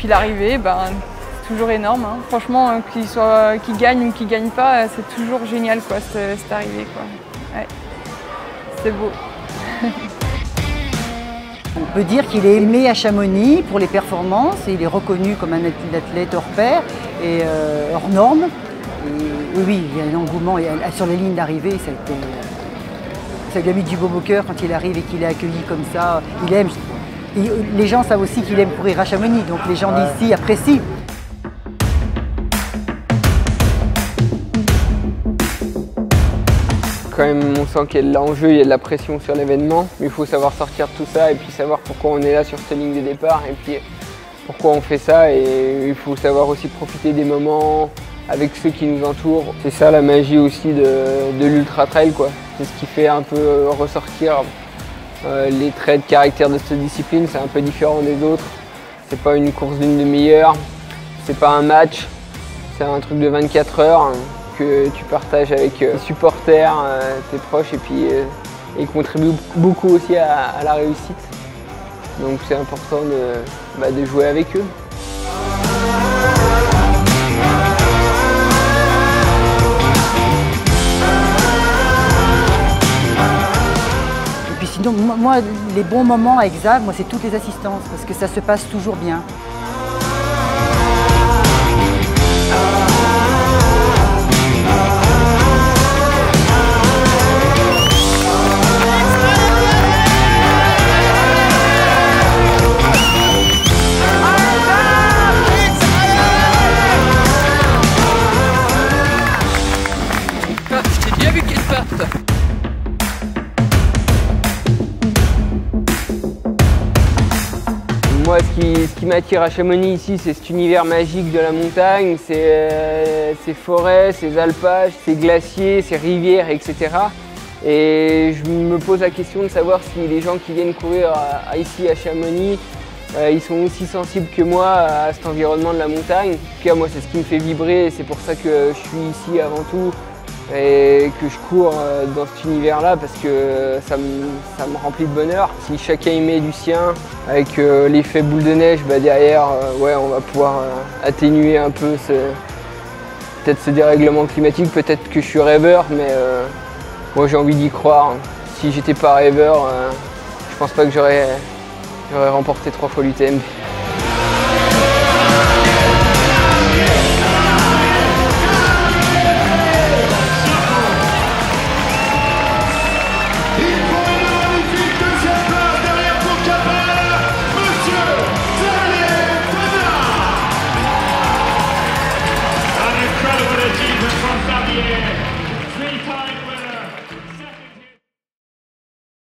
Puis l'arrivée, ben, c'est toujours énorme. Hein. Franchement, qu'il gagne ou qu'il ne gagne pas, c'est toujours génial quoi, cette arrivée. Ouais. C'est beau. On peut dire qu'il est aimé à Chamonix pour les performances, et il est reconnu comme un athlète hors pair et hors norme. Et oui, il y a un engouement et sur les lignes d'arrivée, ça lui a mis du beau au cœur quand il arrive et qu'il est accueilli comme ça. Il aime. Et les gens savent aussi qu'il aime courir à Chamonix, donc les gens d'ici apprécient. Quand même, on sent qu'il y a de l'enjeu, il y a de la pression sur l'événement, mais il faut savoir sortir de tout ça et puis savoir pourquoi on est là sur cette ligne de départ et puis pourquoi on fait ça, et il faut savoir aussi profiter des moments avec ceux qui nous entourent. C'est ça la magie aussi de l'ultra trail quoi. C'est ce qui fait un peu ressortir les traits de caractère de cette discipline. C'est un peu différent des autres. C'est pas une course d'une demi-heure, c'est pas un match, c'est un truc de 24 heures. Que tu partages avec tes supporters, tes proches, et puis ils contribuent beaucoup aussi à la réussite. Donc c'est important de jouer avec eux. Et puis sinon, moi, les bons moments avec Xav, moi c'est toutes les assistances, parce que ça se passe toujours bien. Moi, ce qui m'attire à Chamonix ici, c'est cet univers magique de la montagne, ces forêts, ces alpages, ces glaciers, ces rivières, etc. Et je me pose la question de savoir si les gens qui viennent courir ici à Chamonix, ils sont aussi sensibles que moi à cet environnement de la montagne. En tout cas, moi, c'est ce qui me fait vibrer et c'est pour ça que je suis ici avant tout et que je cours dans cet univers-là, parce que ça me remplit de bonheur. Si chacun y met du sien, avec l'effet boule de neige, bah derrière, ouais, on va pouvoir atténuer un peu peut-être ce dérèglement climatique. Peut-être que je suis rêveur, mais moi j'ai envie d'y croire. Si j'étais pas rêveur, je pense pas que j'aurais remporté 3 fois l'UTMB.